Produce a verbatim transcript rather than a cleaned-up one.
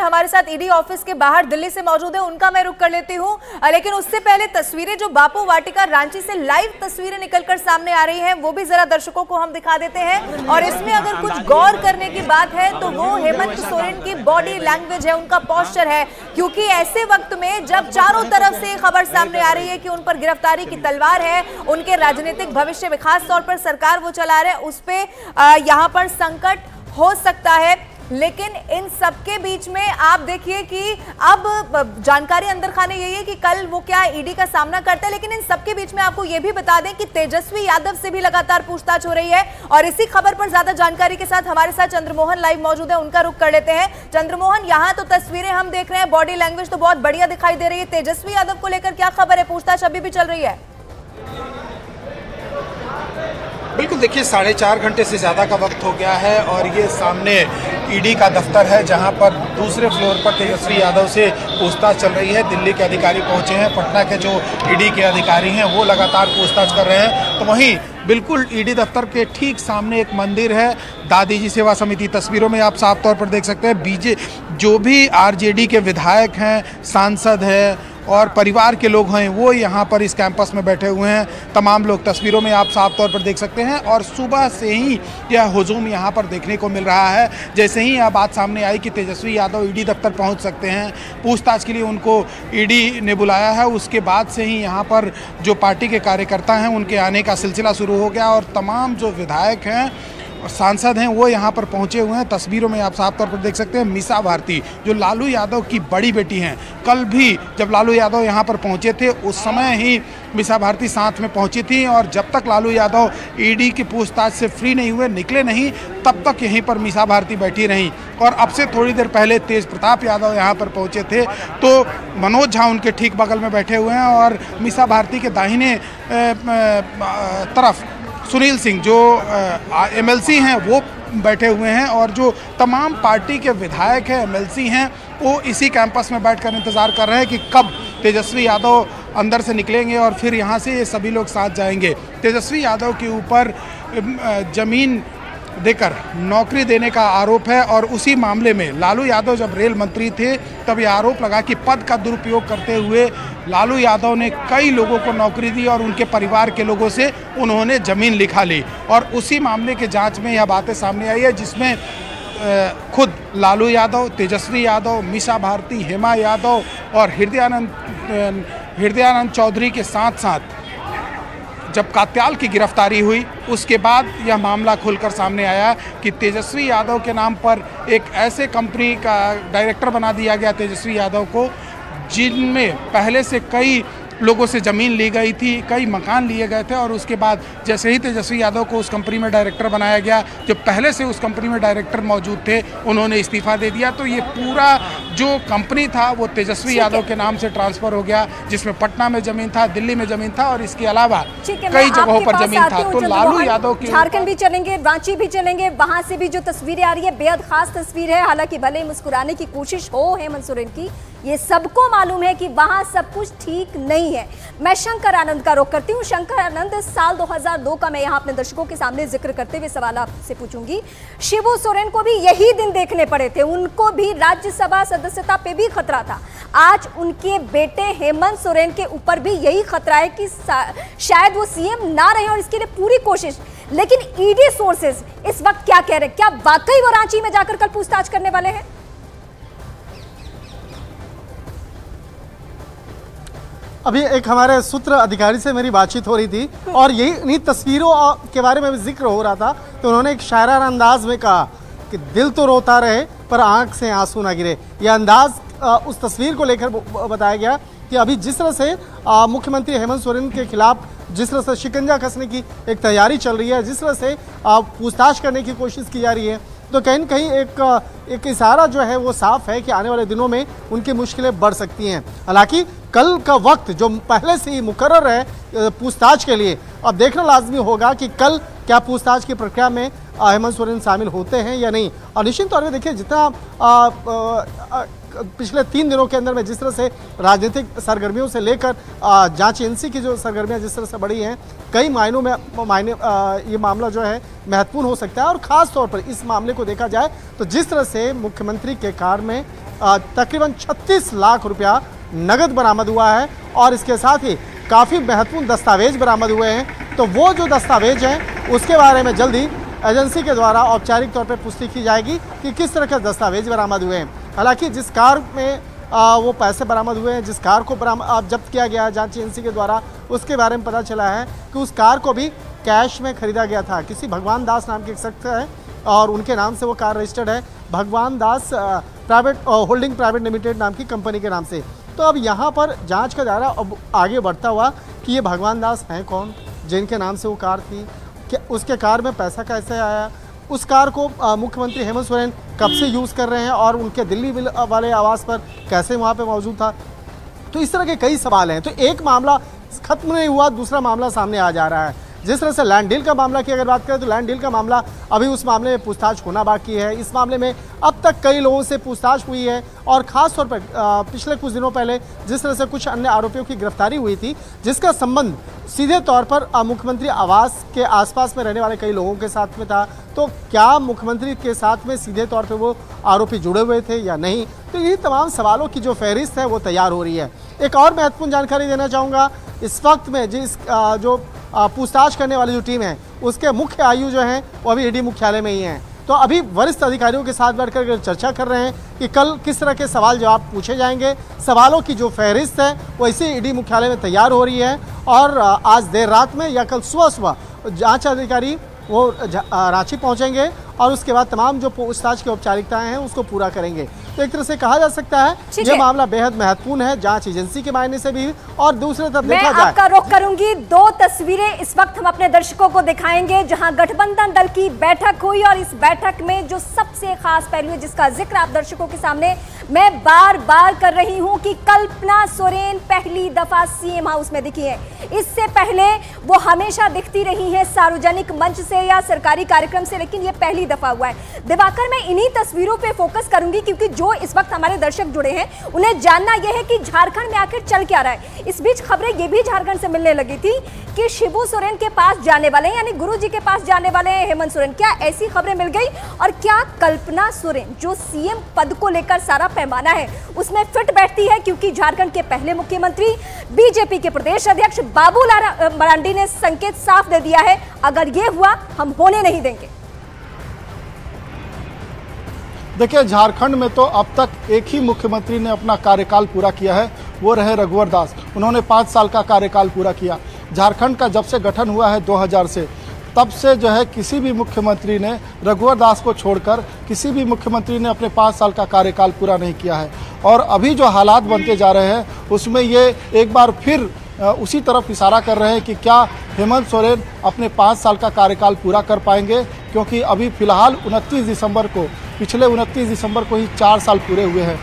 हमारे साथ ED office के बाहर दिल्ली से मौजूद है, उनका मैं रुक कर लेती हूँ। लेकिन उससे पहले तस्वीरें जो बापू वाटिका रांची से लाइव तस्वीरें निकलकर सामने आ रही हैं, वो भी जरा दर्शकों को हम दिखा देते हैं। और इसमें अगर कुछ गौर करने की बात है तो वो हेमंत सोरेन की बॉडी लैंग्वेज है, उनका पॉस्चर है, क्योंकि ऐसे वक्त में जब चारों तरफ से खबर सामने आ रही है कि उन पर गिरफ्तारी की तलवार है, उनके राजनीतिक भविष्य में खास तौर पर सरकार वो चला रहे उस पर यहाँ पर संकट हो सकता है। लेकिन इन सबके बीच में आप देखिए कि अब जानकारी अंदर खाने यही है कि कल वो क्या ईडी का सामना करता है। लेकिन इन सबके बीच में आपको ये भी बता दें कि तेजस्वी यादव से भी लगातार पूछताछ हो रही है और इसी खबर पर ज्यादा जानकारी के साथ हमारे साथ चंद्रमोहन लाइव मौजूद है, उनका रुख कर लेते हैं। चंद्रमोहन, यहाँ तो तस्वीरें हम देख रहे हैं, बॉडी लैंग्वेज तो बहुत बढ़िया दिखाई दे रही है, तेजस्वी यादव को लेकर क्या खबर है? पूछताछ अभी भी चल रही है? बिल्कुल, देखिए साढ़े चार घंटे से ज़्यादा का वक्त हो गया है और ये सामने ईडी का दफ्तर है जहां पर दूसरे फ्लोर पर तेजस्वी यादव से पूछताछ चल रही है। दिल्ली के अधिकारी पहुंचे हैं, पटना के जो ईडी के अधिकारी हैं वो लगातार पूछताछ कर रहे हैं। तो वहीं बिल्कुल ईडी दफ्तर के ठीक सामने एक मंदिर है, दादी जी सेवा समिति। तस्वीरों में आप साफ तौर पर देख सकते हैं, बीजे जो भी आरजेडी के विधायक हैं, सांसद हैं और परिवार के लोग हैं वो यहाँ पर इस कैंपस में बैठे हुए हैं। तमाम लोग तस्वीरों में आप साफ तौर पर देख सकते हैं और सुबह से ही यह हुजूम यहाँ पर देखने को मिल रहा है। जैसे ही यह बात सामने आई कि तेजस्वी यादव ईडी दफ्तर पहुँच सकते हैं, पूछताछ के लिए उनको ईडी ने बुलाया है, उसके बाद से ही यहाँ पर जो पार्टी के कार्यकर्ता हैं उनके आने का सिलसिला शुरू हो गया और तमाम जो विधायक हैं और सांसद हैं वो यहाँ पर पहुँचे हुए हैं। तस्वीरों में आप साफ तौर पर देख सकते हैं मीसा भारती, जो लालू यादव की बड़ी बेटी हैं। कल भी जब लालू यादव यहाँ पर पहुँचे थे उस समय ही मीसा भारती साथ में पहुँची थी और जब तक लालू यादव ईडी की पूछताछ से फ्री नहीं हुए, निकले नहीं, तब तक यहीं पर मीसा भारती बैठी रहीं। और अब से थोड़ी देर पहले तेज प्रताप यादव यहाँ पर पहुँचे थे तो मनोज झा उनके ठीक बगल में बैठे हुए हैं और मीसा भारती के दाहिने तरफ सुनील सिंह जो एमएलसी हैं वो बैठे हुए हैं और जो तमाम पार्टी के विधायक हैं, एमएलसी हैं, वो इसी कैंपस में बैठकर इंतज़ार कर रहे हैं कि कब तेजस्वी यादव अंदर से निकलेंगे और फिर यहाँ से ये सभी लोग साथ जाएंगे। तेजस्वी यादव के ऊपर जमीन देकर नौकरी देने का आरोप है और उसी मामले में लालू यादव जब रेल मंत्री थे तब यह आरोप लगा कि पद का दुरुपयोग करते हुए लालू यादव ने कई लोगों को नौकरी दी और उनके परिवार के लोगों से उन्होंने ज़मीन लिखा ली और उसी मामले के जांच में यह बातें सामने आई है जिसमें खुद लालू यादव, तेजस्वी यादव, मीसा भारती, हेमा यादव और हृदयानंद हृदयानंद चौधरी के साथ साथ जब कात्याल की गिरफ्तारी हुई उसके बाद यह मामला खुलकर सामने आया कि तेजस्वी यादव के नाम पर एक ऐसे कंपनी का डायरेक्टर बना दिया गया तेजस्वी यादव को जिनमें पहले से कई लोगों से ज़मीन ली गई थी, कई मकान लिए गए थे और उसके बाद जैसे ही तेजस्वी यादव को उस कंपनी में डायरेक्टर बनाया गया, जो पहले से उस कंपनी में डायरेक्टर मौजूद थे उन्होंने इस्तीफा दे दिया। तो ये पूरा जो कंपनी था वो तेजस्वी यादव के नाम से ट्रांसफ़र हो गया, जिसमें पटना में ज़मीन था, दिल्ली में ज़मीन था और इसके अलावा कई जगहों पर ज़मीन था। तो लालू यादव के झारखंड भी चलेंगे, रांची भी चलेंगे, वहाँ से भी जो तस्वीरें आ रही है बेहद खास तस्वीर है। हालांकि भले ही मुस्कुराने की कोशिश हो हेमंत सोरेन की, ये सबको मालूम है कि वहाँ सब कुछ ठीक नहीं है। मैं शंकर आनंद का रुख करती हूँ। शंकर आनंद, साल दो हज़ार दो का मैं यहाँ अपने दर्शकों के सामने जिक्र करते हुए सवाल आपसे पूछूंगी। शिवो सोरेन को भी यही दिन देखने पड़े थे, उनको भी राज्यसभा सदस्यता पे भी खतरा था। आज उनके बेटे हेमंत सोरेन के ऊपर भी यही खतरा है कि शायद वो सीएम ना रहे और इसके लिए पूरी कोशिश। लेकिन ईडी सोर्सेज इस वक्त क्या कह रहे हैं? क्या वाकई वो रांची में जाकर कल पूछताछ करने वाले हैं? अभी एक हमारे सूत्र अधिकारी से मेरी बातचीत हो रही थी और यही इन्हीं तस्वीरों के बारे में भी जिक्र हो रहा था तो उन्होंने एक शायराना अंदाज में कहा कि दिल तो रोता रहे पर आंख से आंसू ना गिरे। यह अंदाज उस तस्वीर को लेकर बताया गया कि अभी जिस तरह से मुख्यमंत्री हेमंत सोरेन के खिलाफ जिस तरह से शिकंजा कसने की एक तैयारी चल रही है, जिस तरह से पूछताछ करने की कोशिश की जा रही है, तो कहीं ना कहीं एक एक इशारा जो है वो साफ है कि आने वाले दिनों में उनकी मुश्किलें बढ़ सकती हैं। हालांकि कल का वक्त जो पहले से ही मुकर्रर है पूछताछ के लिए, अब देखना लाजमी होगा कि कल क्या पूछताछ की प्रक्रिया में हेमंत सोरेन शामिल होते हैं या नहीं। और निश्चित तौर पर देखिए जितना आ, आ, आ, पिछले तीन दिनों के अंदर में जिस तरह से राजनीतिक सरगर्मियों से लेकर जांच एजेंसी की जो सरगर्मियां जिस तरह से बढ़ी हैं, कई मायनों में मायने ये मामला जो है महत्वपूर्ण हो सकता है। और ख़ास तौर पर इस मामले को देखा जाए तो जिस तरह से मुख्यमंत्री के कार में तकरीबन छत्तीस लाख रुपया नगद बरामद हुआ है और इसके साथ ही काफ़ी महत्वपूर्ण दस्तावेज बरामद हुए हैं। तो वो जो दस्तावेज हैं उसके बारे में जल्दी एजेंसी के द्वारा औपचारिक तौर पर पुष्टि की जाएगी कि किस तरह के दस्तावेज बरामद हुए हैं। हालांकि जिस कार में आ, वो पैसे बरामद हुए हैं, जिस कार को बरामद जब्त किया गया है जाँच एजेंसी के द्वारा, उसके बारे में पता चला है कि उस कार को भी कैश में खरीदा गया था। किसी भगवान दास नाम के एक शख्स है और उनके नाम से वो कार रजिस्टर्ड है, Bhagwan Das private holding private limited नाम की कंपनी के नाम से। तो अब यहाँ पर जांच का दायरा अब आगे बढ़ता हुआ कि ये भगवान दास हैं कौन, जिनके नाम से वो कार थी, कि उसके कार में पैसा कैसे आया, उस कार को मुख्यमंत्री हेमंत सोरेन कब से यूज़ कर रहे हैं और उनके दिल्ली वाले आवास पर कैसे वहाँ पर मौजूद था। तो इस तरह के कई सवाल हैं। तो एक मामला खत्म नहीं हुआ, दूसरा मामला सामने आ जा रहा है। जिस तरह से लैंड डील का मामला की अगर बात करें तो लैंड डील का मामला अभी उस मामले में पूछताछ होना बाकी है। इस मामले में अब तक कई लोगों से पूछताछ हुई है और ख़ास तौर पर पिछले कुछ दिनों पहले जिस तरह से कुछ अन्य आरोपियों की गिरफ्तारी हुई थी जिसका संबंध सीधे तौर पर मुख्यमंत्री आवास के आसपास में रहने वाले कई लोगों के साथ में था। तो क्या मुख्यमंत्री के साथ में सीधे तौर पर वो आरोपी जुड़े हुए थे या नहीं, तो यही तमाम सवालों की जो फहरिस्त है वो तैयार हो रही है। एक और महत्वपूर्ण जानकारी देना चाहूँगा, इस वक्त में जिस जो पूछताछ करने वाली जो टीम है उसके मुख्य आयु जो हैं वो अभी ईडी मुख्यालय में ही हैं। तो अभी वरिष्ठ अधिकारियों के साथ बैठकर चर्चा कर रहे हैं कि कल किस तरह के सवाल जवाब पूछे जाएंगे। सवालों की जो फहरिस्त है वो इसी ईडी मुख्यालय में तैयार हो रही है और आज देर रात में या कल सुबह सुबह जाँच अधिकारी वो रांची पहुँचेंगे और उसके बाद तमाम जो पूछताछ की औपचारिकताएँ हैं उसको पूरा करेंगे। तो एक तरह से कहा जा सकता है ये मामला बेहद महत्वपूर्ण है जांच एजेंसी के मायने से भी और दूसरे तरफ देखा जाए। मैं आपका रुख करूंगी, दो तस्वीरें इस वक्त हम अपने दर्शकों को दिखाएंगे जहां गठबंधन दल की बैठक हुई और इस बैठक में जो सबसे खास पहलू है जिसका जिक्र आप दर्शकों के सामने मैं बार बार कर रही हूँ कि कल्पना सोरेन पहली दफा सीएम हाउस में दिखी है। इससे पहले वो हमेशा दिखती रही है सार्वजनिक मंच से या सरकारी कार्यक्रम से, लेकिन ये पहली दफा हुआ है। दिवाकर मैं इन्हीं तस्वीरों पर फोकस करूंगी क्योंकि जो इस वक्त हमारे दर्शक जुड़े हैं उन्हें जानना यह है कि झारखंड में आखिर चल क्या रहा है। इस बीच खबरें यह भी झारखंड से मिलने लगी थी कि शिबू सोरेन के पास जाने वाले यानी गुरुजी के पास जाने वाले हैं हेमंत सोरेन। क्या ऐसी खबरें मिल गई और क्या कल्पना सोरेन जो सीएम पद को लेकर सारा पैमाना है उसमें फिट बैठती है, क्योंकि झारखंड के पहले मुख्यमंत्री बीजेपी के प्रदेश अध्यक्ष बाबूलाल मरांडी ने संकेत साफ दे दिया है, अगर यह हुआ हम होने नहीं देंगे। देखिए, झारखंड में तो अब तक एक ही मुख्यमंत्री ने अपना कार्यकाल पूरा किया है, वो रहे रघुवर दास। उन्होंने पाँच साल का कार्यकाल पूरा किया। झारखंड का जब से गठन हुआ है दो हज़ार से, तब से जो है किसी भी मुख्यमंत्री ने रघुवर दास को छोड़कर किसी भी मुख्यमंत्री ने अपने पाँच साल का कार्यकाल पूरा नहीं किया है। और अभी जो हालात बनते जा रहे हैं उसमें ये एक बार फिर उसी तरफ इशारा कर रहे हैं कि क्या हेमंत सोरेन अपने पाँच साल का कार्यकाल पूरा कर पाएंगे, क्योंकि अभी फ़िलहाल उनतीस दिसंबर को पिछले उनतीस दिसंबर को ही चार साल पूरे हुए हैं।